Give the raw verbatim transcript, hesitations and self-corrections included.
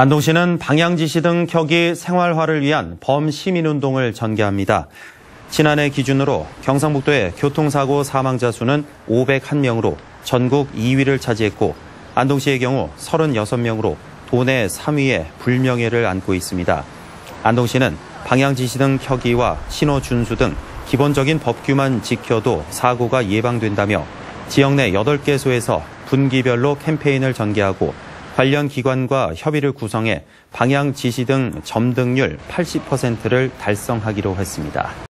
안동시는 방향지시 등 격이 생활화를 위한 범시민운동을 전개합니다. 지난해 기준으로 경상북도의 교통사고 사망자 수는 오백일 명으로 전국 이 위를 차지했고, 안동시의 경우 삼십육 명으로 도내 삼 위의 불명예를 안고 있습니다. 안동시는 방향지시 등 켜기와 신호 준수 등 기본적인 법규만 지켜도 사고가 예방된다며 지역 내 여덟 개소에서 분기별로 캠페인을 전개하고 관련 기관과 협의를 구성해 방향지시 등 점등률 팔십 퍼센트를 달성하기로 했습니다.